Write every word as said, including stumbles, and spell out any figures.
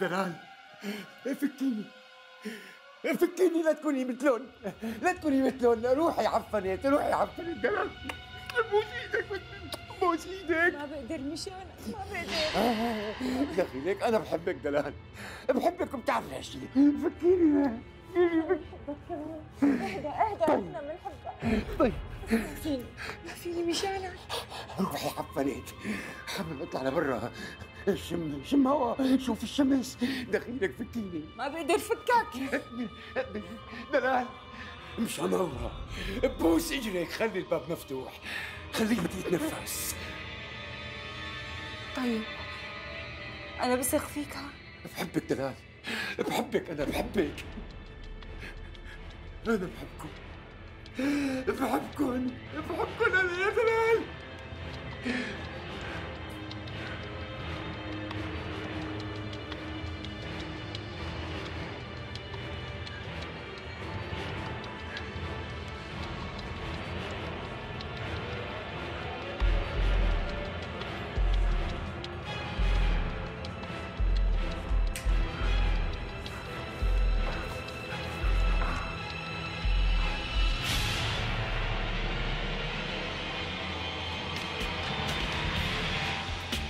دلال فكيني فكيني، لا تكوني مثلهم، لا تكوني مثلهم، روحي عفنت، روحي عفنت دلال، بوس ايدك، بوس ايدك. ما بقدر مشان، ما بقدر دخيلك، انا بحبك دلال، بحبك وبتعرف هالشيء، فكيني اهدى اهدى، احنا بنحبك. طيب فكيني، ما فيني مشانك، روحي عفنت، حابب اطلع لبرا شم شم هوا، شوف الشمس، دخيلك فكيني. ما بقدر فكك دلال، مشان الله بوس اجرك، خلي الباب مفتوح، خليك بدي اتنفس. طيب انا بثق فيك، ها بحبك دلال، بحبك، انا بحبك، انا بحبكم، بحبكم بحبكم انا يا دلال.